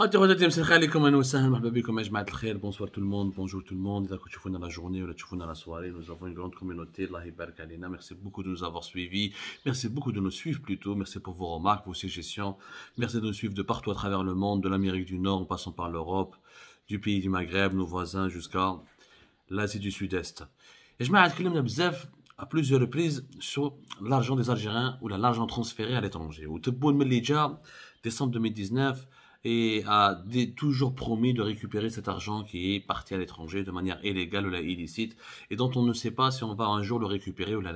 Bonsoir tout le monde, bonjour tout le monde. Dans la journée ou dans la soirée, nous avons une grande communauté. Merci beaucoup de nous avoir suivis. Merci beaucoup de nous suivre plutôt. Merci pour vos remarques, vos suggestions. Merci de nous suivre de partout à travers le monde, de l'Amérique du Nord en passant par l'Europe, du pays du Maghreb, nos voisins, jusqu'à l'Asie du Sud-Est. Et je m'arrête à plusieurs reprises sur l'argent des Algériens ou l'argent transféré à l'étranger. Au Tibboun Mellidja, décembre 2019, et a toujours promis de récupérer cet argent qui est parti à l'étranger de manière illégale ou illicite et dont on ne sait pas si on va un jour le récupérer ou là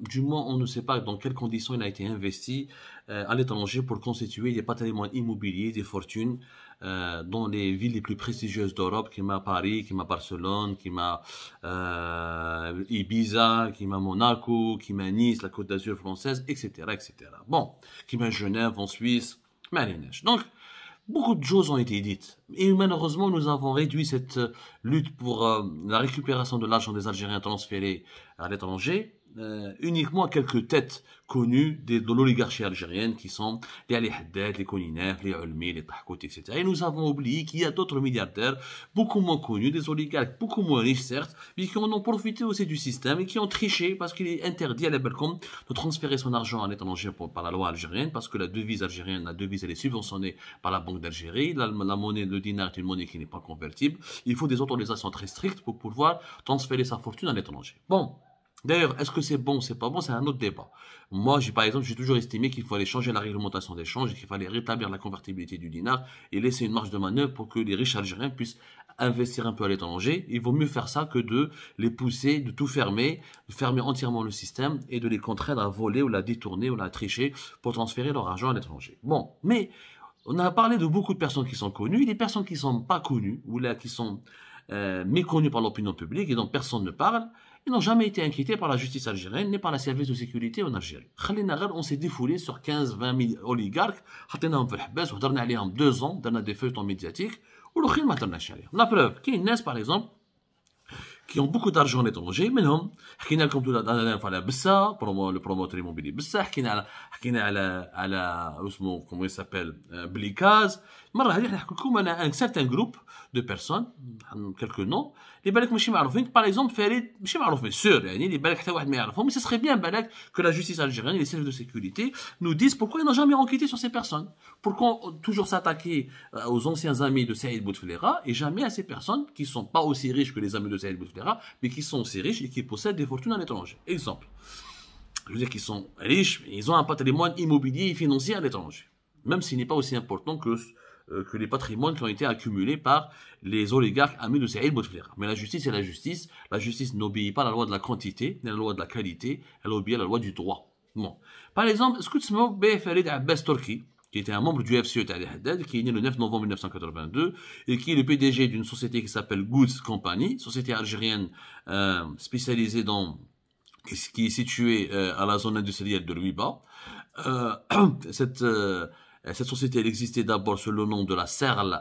du moins on ne sait pas dans quelles conditions il a été investi à l'étranger pour constituer des patrimoines immobiliers, des fortunes dans les villes les plus prestigieuses d'Europe, qui m'a Paris, qui m'a Barcelone, qui m'a Ibiza, qui m'a Monaco, qui m'a Nice, la Côte d'Azur française, etc., etc. Bon, qui m'a Genève en Suisse. Donc, beaucoup de choses ont été dites. Et malheureusement, nous avons réduit cette lutte pour la récupération de l'argent des Algériens transférés à l'étranger uniquement à quelques têtes connues de l'oligarchie algérienne qui sont les Ali Haddad, les Kouninef, les Oulmi, les Tahkout, etc. Et nous avons oublié qu'il y a d'autres milliardaires beaucoup moins connus, des oligarques beaucoup moins riches certes, mais qui en ont profité aussi du système et qui ont triché parce qu'il est interdit à la Belcom de transférer son argent à l'étranger par la loi algérienne parce que la devise algérienne, elle est subventionnée par la Banque d'Algérie, la monnaie, le dinar est une monnaie qui n'est pas convertible, il faut des autorisations très strictes pour pouvoir transférer sa fortune à l'étranger. Bon. D'ailleurs, est-ce que c'est bon, c'est pas bon, c'est un autre débat. Moi, par exemple, j'ai toujours estimé qu'il fallait changer la réglementation d'échange et qu'il fallait rétablir la convertibilité du dinar et laisser une marge de manœuvre pour que les riches Algériens puissent investir un peu à l'étranger. Il vaut mieux faire ça que de les pousser, de tout fermer, de fermer entièrement le système et de les contraindre à voler ou la détourner ou la tricher pour transférer leur argent à l'étranger. Bon, mais on a parlé de beaucoup de personnes qui sont connues et des personnes qui ne sont pas connues ou là qui sont méconnues par l'opinion publique et dont personne ne parle. Ils n'ont jamais été inquiétés par la justice algérienne ni par les services de sécurité en Algérie. On s'est défoulé sur 15-20 000 oligarques, on a en 2 ans, on a des feuilletons médiatiques, la preuve, qu'il y a une par exemple, qui ont beaucoup d'argent à l'étranger, mais non. On a comme tout la dernière fois la Bessa, le promoteur immobilier Bessa, on a la, comment il s'appelle, Blikaz. On a un certain groupe de personnes, quelques noms, les balèques ماشي معروفين, par exemple, Farid, ماشي معروفين, sûr, les balèques حتى واحد ما يعرفهم, mais ce serait bien balèque que la justice algérienne et les services de sécurité nous disent pourquoi ils n'ont jamais enquêté sur ces personnes, pourquoi toujours s'attaquer aux anciens amis de Saïd Bouteflika et jamais à ces personnes qui ne sont pas aussi riches que les amis de Saïd Bouteflika, mais qui sont aussi riches et qui possèdent des fortunes à l'étranger. Exemple, je veux dire qu'ils sont riches, mais ils ont un patrimoine immobilier et financier à l'étranger, même s'il n'est pas aussi important que les patrimoines qui ont été accumulés par les oligarques amis de Saïd Bouteflika. Mais la justice est la justice. La justice n'obéit pas à la loi de la quantité, ni à la loi de la qualité. Elle obéit à la loi du droit. Bon. Par exemple, Scutsmo Farid Abbas Torki, qui était un membre du FCE Ali Haddad, qui est né le 9 novembre 1982, et qui est le PDG d'une société qui s'appelle Goods Company, société algérienne spécialisée dans... qui est située à la zone industrielle de l'Ouiba. Cette société, elle existait d'abord sous le nom de la Sarl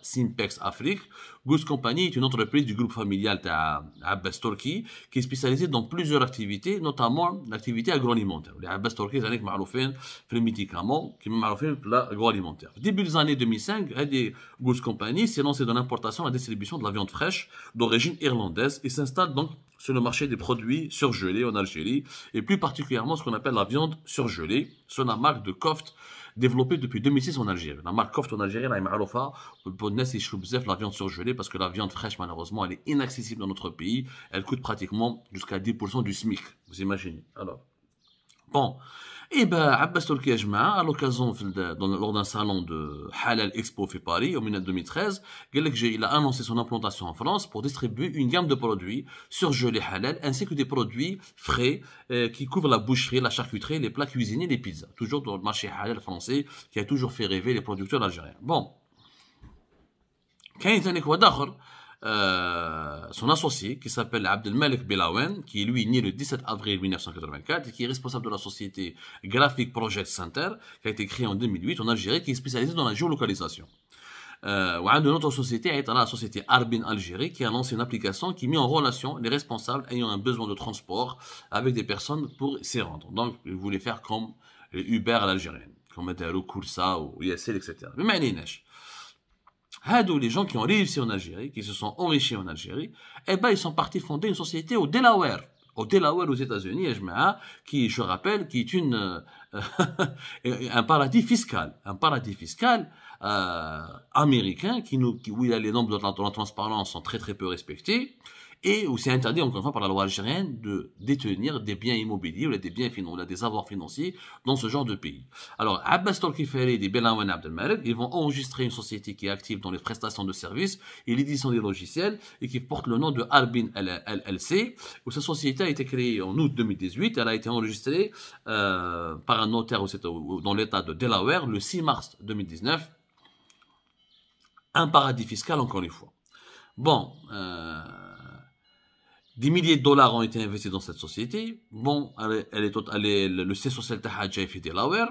Synpex Afrique. Goods Company est une entreprise du groupe familial d'Abbas Torki qui est spécialisée dans plusieurs activités, notamment l'activité agroalimentaire. Les Abbas Torki, c'est un médicament qui est l'agroalimentaire. Début des années 2005, Goods Company s'est lancée dans l'importation et la distribution de la viande fraîche d'origine irlandaise et s'installe donc sur le marché des produits surgelés en Algérie et plus particulièrement ce qu'on appelle la viande surgelée sur la marque de Coft, développée depuis 2006 en Algérie. La marque Coft en Algérie, elle est maroufa pour la viande surgelée parce que la viande fraîche, malheureusement, elle est inaccessible dans notre pays. Elle coûte pratiquement jusqu'à 10% du SMIC. Vous imaginez. Alors, bon. Et bien, Abbas Torki à l'occasion, lors d'un salon de Halal Expo fait Paris, en 2013, il a annoncé son implantation en France pour distribuer une gamme de produits surgelés halal, ainsi que des produits frais qui couvrent la boucherie, la charcuterie, les plats cuisinés, les pizzas. Toujours dans le marché halal français qui a toujours fait rêver les producteurs algériens. Bon. Son associé qui s'appelle Abdelmalek Belaouen, qui est lui né le 17 avril 1984 et qui est responsable de la société Graphic Project Center qui a été créée en 2008 en Algérie, qui est spécialisée dans la géolocalisation. Une autre société est la société Arbin Algérie qui a lancé une application qui met en relation les responsables ayant un besoin de transport avec des personnes pour s'y rendre. Donc, ils voulaient faire comme Uber à l'algérienne. كما داروا كورسا وياسر etc. Mais ما عليناش هادو les gens qui ont réussi en Algérie, qui se sont enrichis en Algérie, eh ben ils sont partis fonder une société au Delaware aux États-Unis, qui, je rappelle, qui est un paradis fiscal, américain, où les normes de la transparence sont très très peu respectées, et où c'est interdit, encore une fois, par la loi algérienne de détenir des biens immobiliers ou des biens financiers, des avoirs financiers dans ce genre de pays. Alors, Abbas Torki Farid et Belaouen Abdelmalek, ils vont enregistrer une société qui est active dans les prestations de services et l'édition des logiciels et qui porte le nom de Arbin LLC, où cette société a été créée en août 2018. Elle a été enregistrée par un notaire dans l'état de Delaware le 6 mars 2019. Un paradis fiscal, encore une fois. Bon... des milliers de dollars ont été investis dans cette société. Bon, le siège social est à Delaware.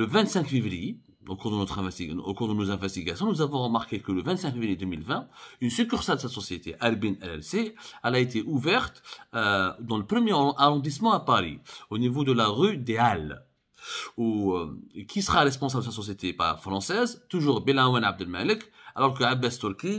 Le 25 février, au cours de nos investigations, nous avons remarqué que le 25 février 2020, une succursale de cette société, Arbin LLC, elle a été ouverte dans le premier arrondissement à Paris, au niveau de la rue des Halles. Où, qui sera responsable de cette société française? Toujours Belaouen Abdelmalek. Alors que Abbas Torki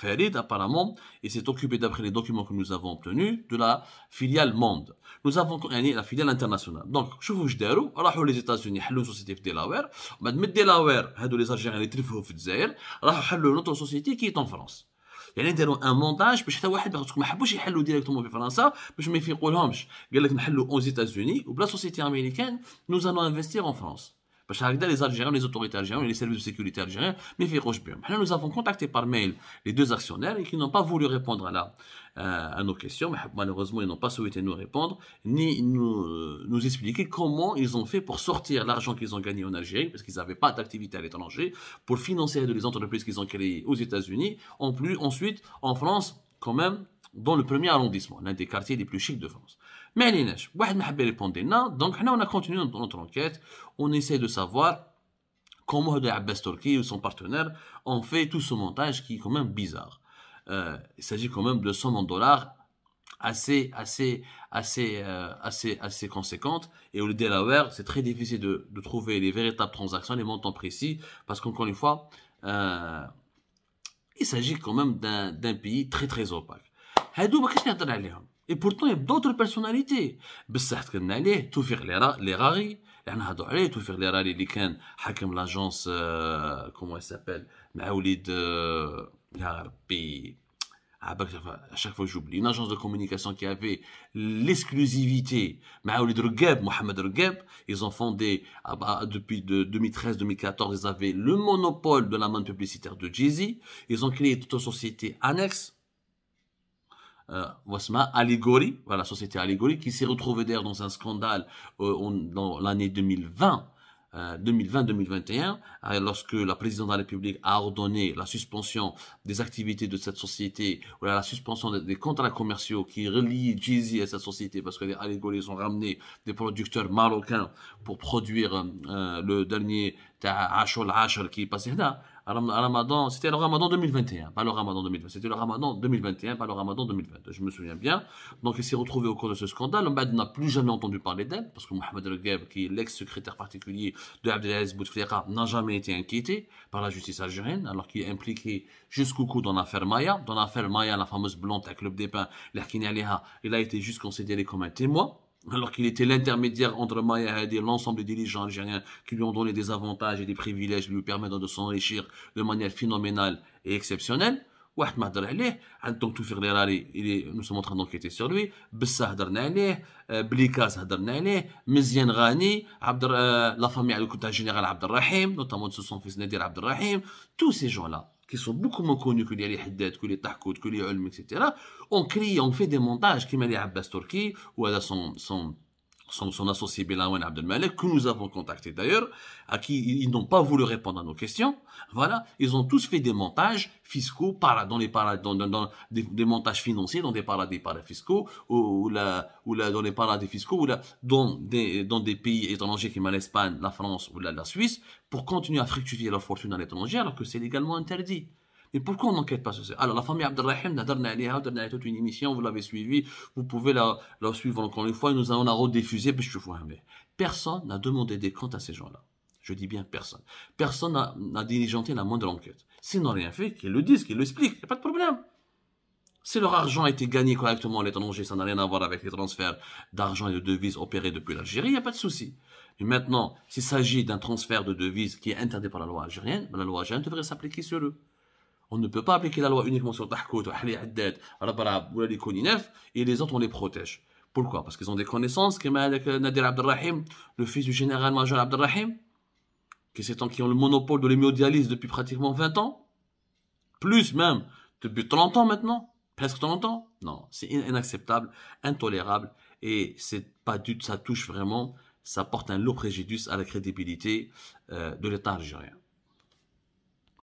Farid, apparemment, il s'est occupé, d'après les documents que nous avons obtenus, de la filiale monde. Nous avons la filiale internationale. Donc, je vous dis, راحوا les États-Unis, حلوا société في Delaware. Maintenant, Delaware, هادو les Algériens les trifouhou في الجزائر, راحوا حلوا notre société qui est en France. يعني داروا ان مونتاج باش حتى واحد ما حبوش يحلوا ديريكتومون في فرنسا باش ما يفيقولهمش. قال لك نحلوا aux États-Unis وبلا سوسيتي امريكان nous allons investir en France. Parce que les Algériens, les autorités algériennes, les services de sécurité algériens, mais nous avons contacté par mail les deux actionnaires et qui n'ont pas voulu répondre à nos questions. Malheureusement, ils n'ont pas souhaité nous répondre ni nous expliquer comment ils ont fait pour sortir l'argent qu'ils ont gagné en Algérie, parce qu'ils n'avaient pas d'activité à l'étranger, pour financer les entreprises qu'ils ont créées aux États-Unis, en plus ensuite en France, quand même, dans le premier arrondissement, l'un des quartiers les plus chics de France. Mais عليناش واحد ما حب يريبوندي لنا دونك حنا on a continué notre enquête, on essaie de savoir comment Abbas Torki ou son partenaire ont fait tout ce montage qui est quand même bizarre. Il s'agit quand même de sommes en dollars assez conséquentes, et au Delaware c'est très difficile de trouver les véritables transactions, les montants précis, parce qu'encore une fois il s'agit quand même d'un pays très très opaque. هادو ما كاينش نهضر عليهم. Et pourtant, il y a d'autres personnalités. Bessa, on a dit, tout faire les raris. On a dit, tout faire les raris. Les cannes, hakem l'agence, comment elle s'appelle? Maoulid, Yarbi. À chaque fois, j'oublie. Une agence de communication qui avait l'exclusivité. Maoulid El-Gueb, Mohamed El-Gueb. Ils ont fondé, depuis 2013-2014, ils avaient le monopole de la manne publicitaire de GZ. Ils ont créé toute une société annexe. Wasma Allegorie, voilà, société Allegorie, qui s'est retrouvée d'ailleurs dans un scandale dans l'année 2020-2021, lorsque la présidente de la République a ordonné la suspension des activités de cette société, ou la suspension des contrats commerciaux qui relient GZ à cette société, parce que les Allegories ont ramené des producteurs marocains pour produire le dernier Ashol qui est passé là. C'était le Ramadan 2021, pas le Ramadan 2020. C'était le Ramadan 2021, pas le Ramadan 2020. Je me souviens bien. Donc, il s'est retrouvé au cours de ce scandale. On n'a plus jamais entendu parler d'elle, parce que Mohamed El-Gueb, qui est l'ex-secrétaire particulier de Abdelaziz Bouteflika, n'a jamais été inquiété par la justice algérienne, alors qu'il est impliqué jusqu'au cou dans l'affaire Maya. Dans l'affaire Maya, la fameuse blonde à Club des pins, il a été juste considéré comme un témoin, alors qu'il était l'intermédiaire entre Maya et l'ensemble des dirigeants algériens qui lui ont donné des avantages et des privilèges lui permettant de s'enrichir de manière phénoménale et exceptionnelle. Nous sommes en train d'enquêter sur lui. Bessa, Blikaz, Mizien Ghani, la famille Al-Khouta général Abdelrahim, notamment de son fils Nadir Abdelrahim. Tous ces gens-là, qui sont beaucoup moins connus que les Ali Haddad, que les Tahkout, que les Oulmi, etc., on fait des montages qui mêlent Abbas Torki ou à son associé Belaouen Abdelmalek, que nous avons contacté d'ailleurs, à qui ils n'ont pas voulu répondre à nos questions. Voilà, ils ont tous fait des montages fiscaux dans des montages financiers dans des paradis fiscaux dans des pays étrangers comme l'Espagne, la France ou la Suisse, pour continuer à fructifier leur fortune à l'étranger alors que c'est légalement interdit. Mais pourquoi on n'enquête pas sur ça? Alors, la famille Abdelrahim, on a toute une émission, vous l'avez suivi, vous pouvez la suivre encore une fois, et nous allons la rediffusée, parce que je vous aimais. Personne n'a demandé des comptes à ces gens-là. Je dis bien personne. Personne n'a diligenté la moindre enquête. S'ils n'ont rien fait, qu'ils le disent, qu'ils l'expliquent, il n'y a pas de problème. Si leur argent a été gagné correctement à l'étranger, ça n'a rien à voir avec les transferts d'argent et de devises opérés depuis l'Algérie, il n'y a pas de souci. Mais maintenant, s'il s'agit d'un transfert de devises qui est interdit par la loi algérienne devrait s'appliquer sur eux. On ne peut pas appliquer la loi uniquement sur Tahkout, Ali Haddad, Rabarab ou Kouninef, et les autres on les protège. Pourquoi? Parce qu'ils ont des connaissances, comme avec Nadir Abdelrahim, le fils du général-major Abdelrahim, qui ont le monopole de l'hémodialyse depuis pratiquement 20 ans, plus même depuis 30 ans maintenant. Est-ce que tu l'entends? Non, c'est inacceptable, intolérable, et c'est pas du tout, ça touche vraiment, ça porte un lourd préjudice à la crédibilité de l'État algérien.